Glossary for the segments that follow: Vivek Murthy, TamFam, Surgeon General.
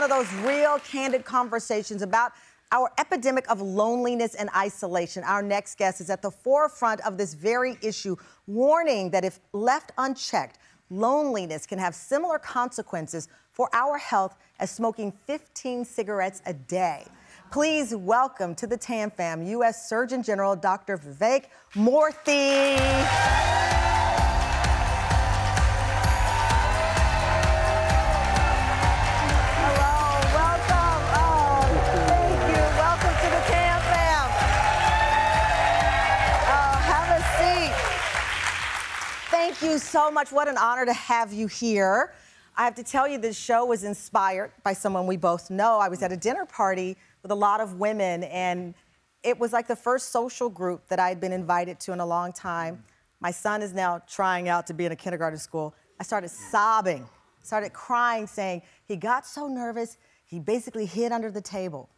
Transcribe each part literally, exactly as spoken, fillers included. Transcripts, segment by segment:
one of those real candid conversations about our epidemic of loneliness and isolation. Our next guest is at the forefront of this very issue, warning that if left unchecked, loneliness can have similar consequences for our health as smoking fifteen cigarettes a day. Please welcome to the TamFam, U S Surgeon General Doctor Vivek Murthy. Hello, welcome. Oh, thank you. Welcome to the TamFam. Oh, have a seat. Thank you so much. What an honor to have you here. I have to tell you, this show was inspired by someone we both know. I was at a dinner party with a lot of women, and it was like the first social group that I had been invited to in a long time. My son is now trying out to be in a kindergarten school. I started sobbing, started crying, saying he got so nervous, he basically hid under the table.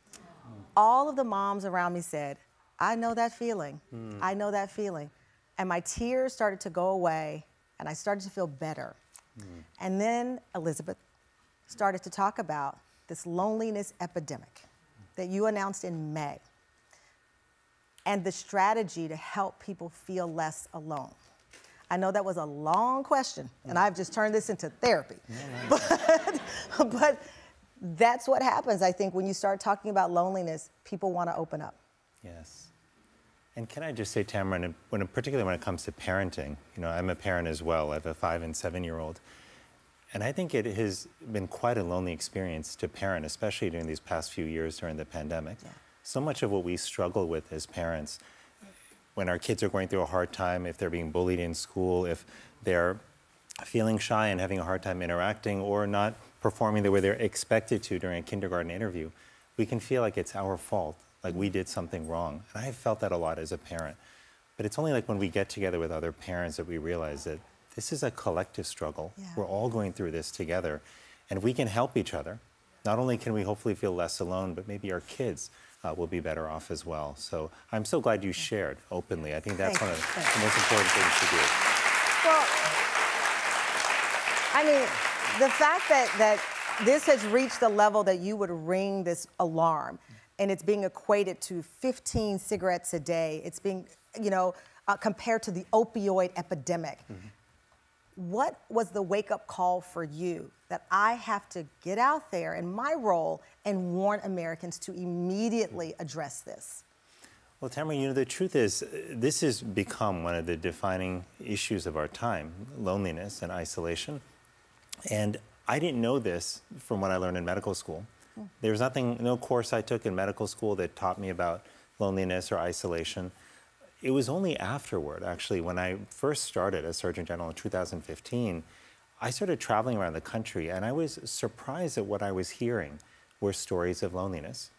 All of the moms around me said, I know that feeling, mm. I know that feeling. And my tears started to go away, and I started to feel better. Mm. And then Elizabeth started to talk about this loneliness epidemic that you announced in May, and the strategy to help people feel less alone. I know that was a long question, and I've just turned this into therapy. Mm. But, but that's what happens, I think, when you start talking about loneliness, people want to open up. Yes. And can I just say, Tamara, when, particularly when it comes to parenting, you know, I'm a parent as well. I have a five and seven-year-old. And I think it has been quite a lonely experience to parent, especially during these past few years during the pandemic. Yeah. So much of what we struggle with as parents, when our kids are going through a hard time, if they're being bullied in school, if they're feeling shy and having a hard time interacting or not performing the way they're expected to during a kindergarten interview, we can feel like it's our fault, like we did something wrong. And I have felt that a lot as a parent. But it's only like when we get together with other parents that we realize that this is a collective struggle. Yeah. We're all going through this together, and we can help each other. Not only can we hopefully feel less alone, but maybe our kids uh, will be better off as well. So I'm so glad you shared openly. I think that's Thank one of you. the most important things to do. Well, I mean, the fact that, that this has reached the level that you would ring this alarm, and it's being equated to fifteen cigarettes a day, it's being, you know, uh, compared to the opioid epidemic. Mm-hmm. What was the wake-up call for you that I have to get out there in my role and warn Americans to immediately address this? Well, Tamara, you know, the truth is this has become one of the defining issues of our time, loneliness and isolation. And I didn't know this from what I learned in medical school. There was nothing, no course I took in medical school that taught me about loneliness or isolation. It was only afterward, actually, when I first started as Surgeon General in two thousand fifteen, I started traveling around the country, and I was surprised at what I was hearing were stories of loneliness.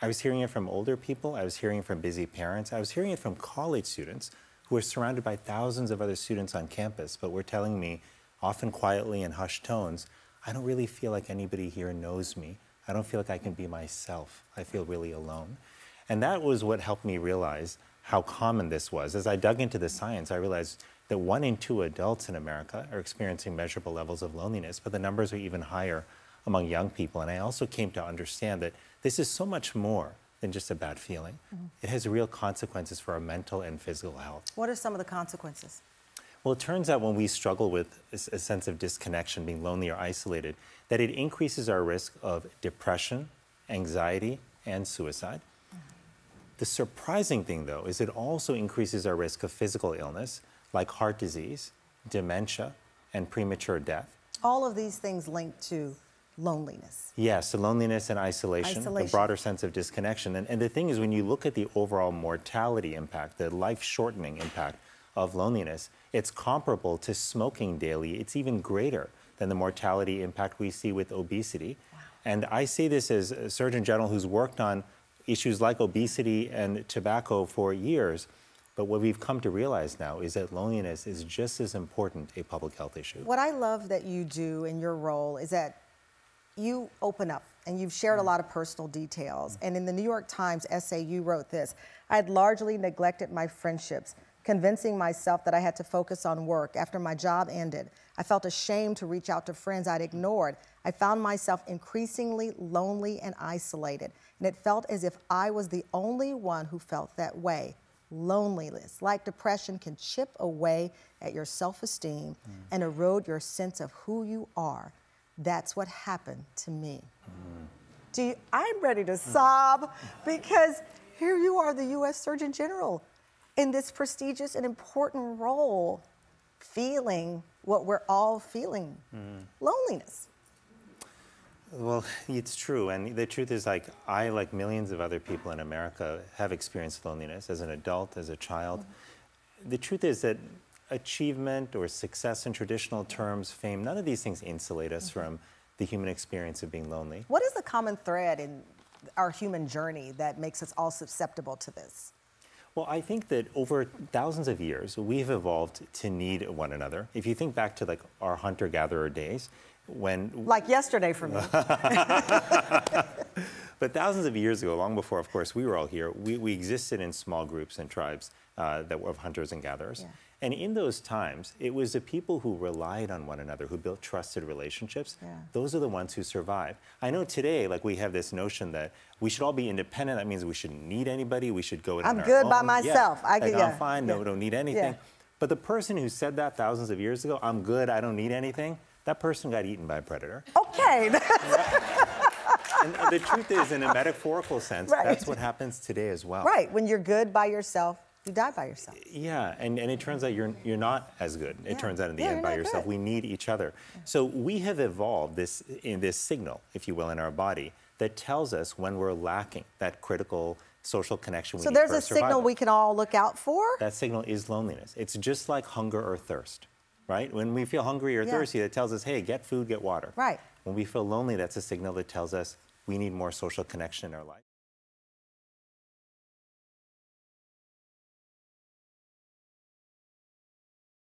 I was hearing it from older people, I was hearing it from busy parents, I was hearing it from college students who were surrounded by thousands of other students on campus, but were telling me, often quietly in hushed tones, I don't really feel like anybody here knows me. I don't feel like I can be myself. I feel really alone. And that was what helped me realize how common this was. As I dug into the science, I realized that one in two adults in America are experiencing measurable levels of loneliness, but the numbers are even higher among young people. And I also came to understand that this is so much more than just a bad feeling. Mm-hmm. It has real consequences for our mental and physical health. What are some of the consequences? Well, it turns out when we struggle with a sense of disconnection, being lonely or isolated, that it increases our risk of depression, anxiety, and suicide. The surprising thing, though, is it also increases our risk of physical illness, like heart disease, dementia, and premature death. All of these things linked to loneliness. Yes, so loneliness and isolation, isolation. the broader sense of disconnection. And, and the thing is, when you look at the overall mortality impact, the life-shortening impact of loneliness, it's comparable to smoking daily. It's even greater than the mortality impact we see with obesity. Wow. And I say this as a Surgeon General who's worked on issues like obesity and tobacco for years. But what we've come to realize now is that loneliness is just as important a public health issue. What I love that you do in your role is that you open up, and you've shared a lot of personal details. And in the New York Times essay, you wrote this: I had largely neglected my friendships, convincing myself that I had to focus on work. After my job ended, I felt ashamed to reach out to friends I'd ignored. I found myself increasingly lonely and isolated, and it felt as if I was the only one who felt that way. Loneliness, like depression, can chip away at your self-esteem mm. and erode your sense of who you are. That's what happened to me. Mm. Do you, I'm ready to mm. sob, because here you are, the U S Surgeon General, in this prestigious and important role, feeling what we're all feeling, mm. loneliness. Well, it's true, and the truth is, like, I, like millions of other people in America, have experienced loneliness as an adult, as a child. Mm-hmm. The truth is that achievement or success in traditional terms, fame, none of these things insulate us mm-hmm. from the human experience of being lonely. What is the common thread in our human journey that makes us all susceptible to this? Well, I think that over thousands of years, we've evolved to need one another. If you think back to, like, our hunter-gatherer days, when... Like yesterday for me. But thousands of years ago, long before, of course, we were all here, we, we existed in small groups and tribes uh, that were of hunters and gatherers. Yeah. And in those times, it was the people who relied on one another, who built trusted relationships. Yeah. Those are the ones who survived. I know today, like, we have this notion that we should all be independent. That means we shouldn't need anybody. We should go it on our own. I'm good by myself. Yeah. I like, could, yeah. I'm fine. Yeah. No, don't need anything. Yeah. But the person who said that thousands of years ago, I'm good, I don't need anything, that person got eaten by a predator. Okay. And the truth is, in a metaphorical sense, right. that's what happens today as well. Right. When you're good by yourself, you die by yourself. Yeah. And, and it turns out you're, you're not as good. It yeah. turns out in the yeah, end by yourself. Good. We need each other. Yeah. So we have evolved this, in this signal, if you will, in our body that tells us when we're lacking that critical social connection we need for survival. So there's a signal we can all look out for? That signal is loneliness. It's just like hunger or thirst. Right? When we feel hungry or yeah. thirsty, that tells us, hey, get food, get water. Right. When we feel lonely, that's a signal that tells us we need more social connection in our life.